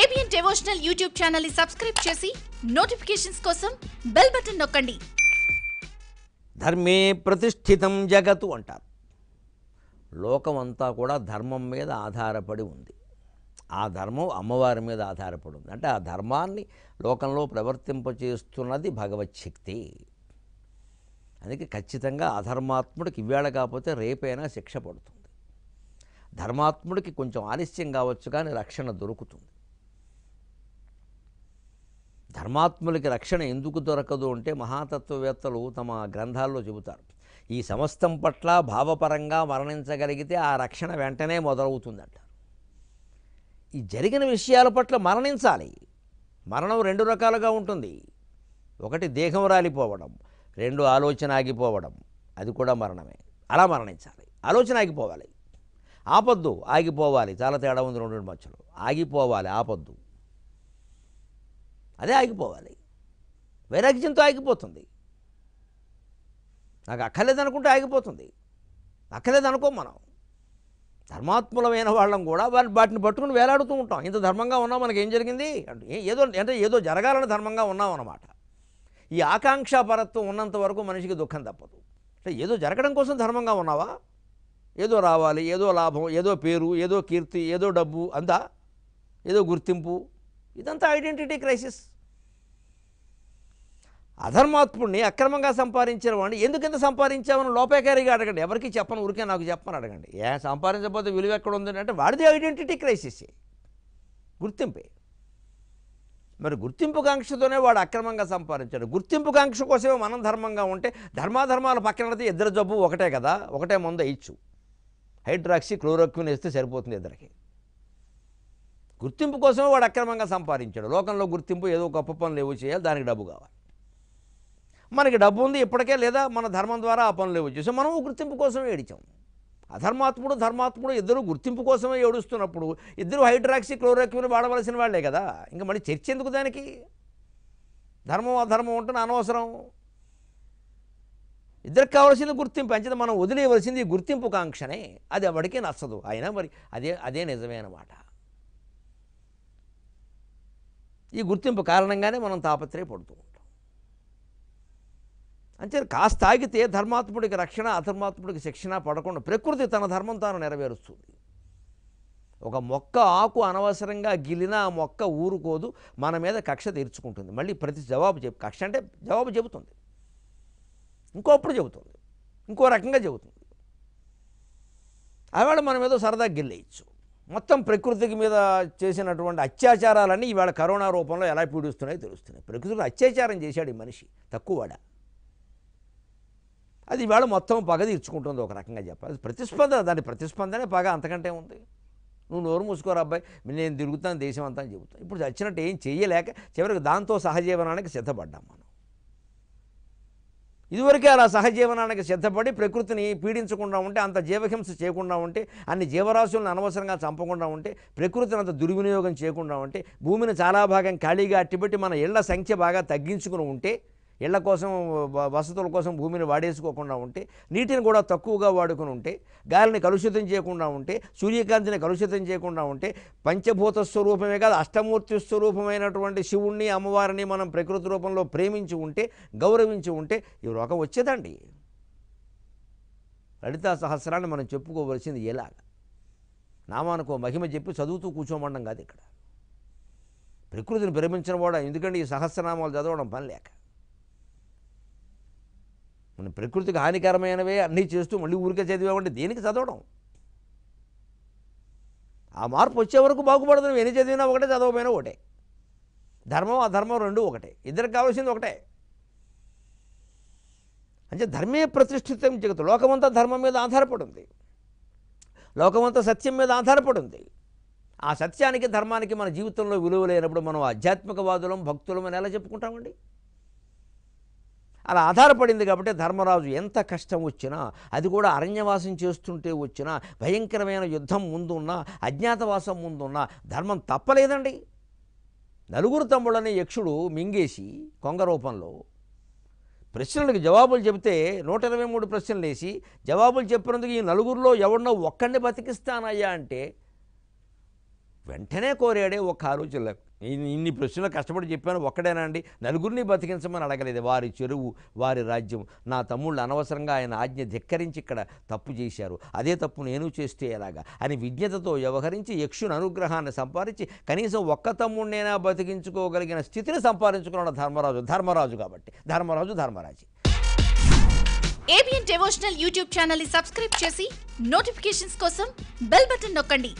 ABN Devotional YouTube channel subscribe chesi notifications kosam bell button nokkandi. ధర్మే ప్రతిష్ఠితం జగత్తు అంటారు. లోకమంతా కూడా ధర్మం మీద ఆధారపడి ఉంది. ఆ ధర్మం అమ్మవారి మీద ఆధారపడి ఉంది. అంటే ఆ ధర్మాన్ని లోకంలో ప్రవర్తింపచేస్తున్నది భగవచ్ఛక్తి. అందుకే ఖచ్చితంగా అధర్మాత్ముడికి ఇవాళ కాకపోతే రేపైనా శిక్ష పడుతుంది. ధర్మాత్ముడికి కొంచెం ఆలస్యం కావచ్చు కానీ రక్షణ దొరుకుతుంది. ధర్మాత్ములకి రక్షణ ఎందుకు దొరకదు అంటే మహాతత్వవేత్తలు తమ గ్రంథాల్లో చెబుతారు. ఈ సమస్తం పట్ల భావపరంగా మరణించగలిగితే ఆ రక్షణ వెంటనే మొదలవుతుందంటారు. ఈ జరిగిన విషయాల పట్ల మరణించాలి. మరణం రెండు రకాలుగా ఉంటుంది. ఒకటి దేహం రాలిపోవడం, రెండు ఆలోచన ఆగిపోవడం, అది కూడా మరణమే. అలా మరణించాలి. ఆలోచన ఆగిపోవాలి, ఆపద్దు. ఆగిపోవాలి, చాలా తేడా ఉంది రెండు మధ్యలో. ఆగిపోవాలి, ఆపద్దు, అదే ఆగిపోవాలి. వైరాగ్యంతో ఆగిపోతుంది. నాకు అక్కర్లేదనుకుంటే ఆగిపోతుంది. అక్కర్లేదనుకో. మనం ధర్మాత్ములమైన వాళ్ళం కూడా వాటిని పట్టుకుని వేలాడుతూ ఉంటాం. ఇంత ధర్మంగా ఉన్నాం, మనకి ఏం జరిగింది అంటే ఏదో అంటే ఏదో జరగాలని ధర్మంగా ఉన్నాం అన్నమాట. ఈ ఆకాంక్షాపరత్వం ఉన్నంత వరకు మనిషికి దుఃఖం తప్పదు. అంటే ఏదో జరగడం కోసం ధర్మంగా ఉన్నావా? ఏదో రావాలి, ఏదో లాభం, ఏదో పేరు, ఏదో కీర్తి, ఏదో డబ్బు, అంతా ఏదో గుర్తింపు, ఇదంతా ఐడెంటిటీ క్రైసిస్. అధర్మాత్ముడిని, అక్రమంగా సంపాదించిన వాడిని ఎందుకంత సంపాదించామని లోపేకారిగా అడగండి. ఎవరికి చెప్పను, ఊరికే నాకు చెప్పని అడగండి. ఏ సంపాదించకపోతే విలువ ఎక్కడ ఉంది అంటే వాడిది ఐడెంటిటీ క్రైసిసే, గుర్తింపే. మరి గుర్తింపు కాంక్షతోనే వాడు అక్రమంగా సంపాదించాడు. గుర్తింపు కాంక్ష కోసమే మనం ధర్మంగా ఉంటే ధర్మాధర్మాల పక్కనైతే ఇద్దరు జబ్బు ఒకటే కదా. ఒకటే మందు ఇచ్చు, హైడ్రాక్సీ క్లోరోక్విన్ ఇస్తే సరిపోతుంది ఇద్దరికి. గుర్తింపు కోసమే వాడు అక్రమంగా సంపాదించాడు. లోకంలో గుర్తింపు, ఏదో గొప్ప పనులు ఏవో చేయాలి, దానికి డబ్బు కావాలి. మనకి డబ్బు ఉంది ఇప్పటికే, లేదా మన ధర్మం ద్వారా ఆ పనులు ఏవో చేసాం. మనము గుర్తింపు కోసమే ఏడిచాం. అధర్మాత్ముడు ధర్మాత్ముడు ఇద్దరు గుర్తింపు కోసమే ఏడుస్తున్నప్పుడు ఇద్దరు హైడ్రాక్సీ క్లోరోక్విన్ వాడవలసిన వాళ్ళే కదా. ఇంకా మళ్ళీ చర్చ ఎందుకు దానికి? ధర్మం అధర్మం ఉంటుంది అనవసరం. ఇద్దరికి కావాల్సింది గుర్తింపు. అంచేత మనం వదిలేయవలసింది గుర్తింపు కాంక్షనే. అది ఎవరికీ నచ్చదు. అయినా మరి అదే నిజమే అన్నమాట. ఈ గుర్తింపు కారణంగానే మనం తాపత్రయపడుతూ ఉంటాం. అంటే కాస్త ఆగితే ధర్మాత్ముడికి రక్షణ, అధర్మాత్ముడికి శిక్షణ పడకుండా ప్రకృతి తన ధర్మం తాను నెరవేరుస్తుంది. ఒక మొక్క ఆకు అనవసరంగా గిలినా ఆ మొక్క ఊరుకోదు, మన మీద కక్ష తీర్చుకుంటుంది. మళ్ళీ ప్రతి జవాబు కక్ష అంటే జవాబు చెబుతుంది. ఇంకోప్పుడు చెబుతుంది, ఇంకో రకంగా చెబుతుంది. ఆవేళ మనం ఏదో సరదా గిల్లేయచ్చు. మొత్తం ప్రకృతికి మీద చేసినటువంటి అత్యాచారాలన్నీ ఈవేళ కరోనా రూపంలో ఎలా పీడిస్తున్నాయో తెలుస్తున్నాయి. ప్రకృతిలో అత్యాచారం చేశాడు ఈ మనిషి, తక్కువవాడా? అది ఈవేళ మొత్తం పగ తీర్చుకుంటుంది ఒక రకంగా చెప్పాలి. ప్రతిస్పందన, దాని ప్రతిస్పందనే పగ, అంతకంటే ఉంది. నువ్వు నోరు మూసుకోరా అబ్బాయి, నేను తిరుగుతాను దేశం అంతా అని చెబుతాను. ఇప్పుడు చచ్చినట్టు ఏం చేయలేక చివరికి దాంతో సహజీవనానికి సిద్ధపడ్డాం మనం. ఇదివరకే అలా సహజీవనానికి సిద్ధపడి ప్రకృతిని పీడించకుండా ఉంటే, అంత జీవహింస చేయకుండా ఉంటే, అన్ని జీవరాశులను అనవసరంగా చంపకుండా ఉంటే, ప్రకృతిని అంత దుర్వినియోగం చేయకుండా ఉంటే, భూమిని చాలా భాగం ఖాళీగా అట్టిపెట్టి మన ఇళ్ల సంఖ్య బాగా తగ్గించుకుని ఉంటే, ఇళ్ల కోసం వసతుల కోసం భూమిని వాడేసుకోకుండా ఉంటే, నీటిని కూడా తక్కువగా వాడుకుని ఉంటే, గాలిని కలుషితం చేయకుండా ఉంటే, సూర్యకాంతిని కలుషితం చేయకుండా ఉంటే, పంచభూత స్వరూపమే కాదు అష్టమూర్తి స్వరూపమైనటువంటి శివుణ్ణి అమ్మవారిని మనం ప్రకృతి రూపంలో ప్రేమించి ఉంటే, గౌరవించి ఉంటే ఈ రోగం వచ్చేదండి. లలితా సహస్రాన్ని మనం చెప్పుకోవలసింది ఎలాగ? నామానుకో మహిమ చెప్పి చదువుతూ కూర్చోమండం కాదు ఇక్కడ. ప్రకృతిని ప్రేమించిన వాడు ఎందుకంటే ఈ సహస్రనామాలు చదవడం పని లేక మనం ప్రకృతికి హానికరమైనవే అన్నీ చేస్తూ మళ్ళీ ఊరికే చదివామంటే దేనికి చదవడం? ఆ మార్పు వచ్చే వరకు బాగుపడుతున్నాం. ఎన్ని చదివినా ఒకటే, చదవకపోయినా ఒకటే. ధర్మం అధర్మం రెండు ఒకటే, ఇద్దరికి కావాల్సింది ఒకటే. అంటే ధర్మే ప్రతిష్ఠితం జగత్తు. లోకమంతా ధర్మం మీద ఆధారపడింది, లోకమంతా సత్యం మీద ఆధారపడింది. ఆ సత్యానికి ధర్మానికి మన జీవితంలో విలువ లేనప్పుడు మనం ఆధ్యాత్మికవాదులం భక్తులం అని ఎలా చెప్పుకుంటామండి? అలా ఆధారపడింది కాబట్టి ధర్మరాజు ఎంత కష్టం వచ్చినా, అది కూడా అరణ్యవాసం చేస్తుంటే వచ్చినా, భయంకరమైన యుద్ధం ముందున్నా, అజ్ఞాతవాసం ముందున్నా ధర్మం తప్పలేదండి. నలుగురు తమ్ముళ్ళని యక్షుడు మింగేసి కొంగ రూపంలో ప్రశ్నలకు జవాబులు చెబితే 123 ప్రశ్నలు వేసి జవాబులు చెప్పినందుకు ఈ నలుగురిలో ఎవరినో ఒక్కడిని బతికిస్తానయ్యా అంటే వెంటనే కోరాడే ఒక కారు చిల్లర. ఇన్ని ప్రశ్నలు కష్టపడి చెప్పాను ఒక్కడేనండి, నలుగురిని బతికించమని అడగలేదు. వారి చెరువు, వారి రాజ్యం. నా తమ్ముళ్ళు అనవసరంగా ఆయన ఆజ్ఞ ధిక్కరించి ఇక్కడ తప్పు చేశారు, అదే తప్పు నేను చేస్తే ఎలాగా అని విజ్ఞతతో వ్యవహరించి యక్షుని అనుగ్రహాన్ని సంపాదించి కనీసం ఒక్క తమ్ముడినైనా బతికించుకోగలిగిన స్థితిని సంపాదించుకున్నాడు ధర్మరాజు కాబట్టి Dharmaraju. ABN devotional YouTube channel ని సబ్స్క్రైబ్ చేసి నోటిఫికేషన్స్ కోసం బెల్ బటన్ నొక్కండి.